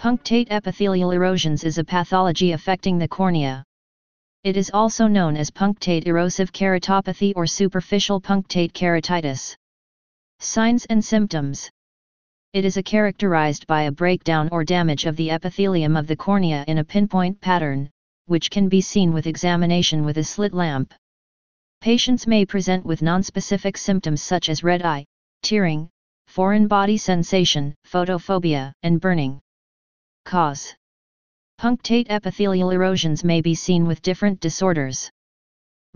Punctate epithelial erosions is a pathology affecting the cornea. It is also known as punctate erosive keratopathy or superficial punctate keratitis. Signs and symptoms. It is characterized by a breakdown or damage of the epithelium of the cornea in a pinpoint pattern, which can be seen with examination with a slit lamp. Patients may present with nonspecific symptoms such as red eye, tearing, foreign body sensation, photophobia, and burning. Cause. Punctate epithelial erosions may be seen with different disorders.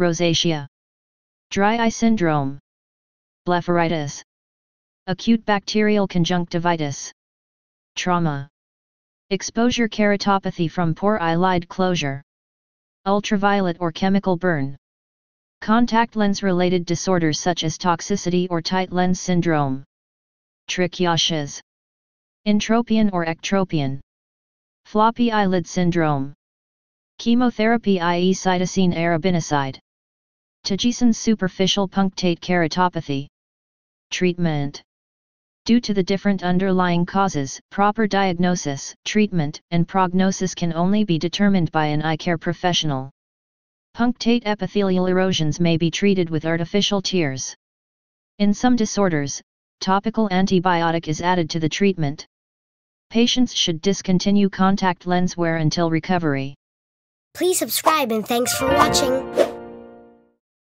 Rosacea. Dry eye syndrome. Blepharitis. Acute bacterial conjunctivitis. Trauma. Exposure keratopathy from poor eyelid closure. Ultraviolet or chemical burn. Contact lens-related disorders such as toxicity or tight lens syndrome. Trichiasis. Entropion or ectropion. Floppy eyelid syndrome. Chemotherapy i.e. cytosine arabinoside. Tagesin's superficial punctate keratopathy. Treatment. Due to the different underlying causes, proper diagnosis, treatment, and prognosis can only be determined by an eye care professional. Punctate epithelial erosions may be treated with artificial tears. In some disorders, topical antibiotic is added to the treatment. Patients should discontinue contact lens wear until recovery. Please subscribe and thanks for watching.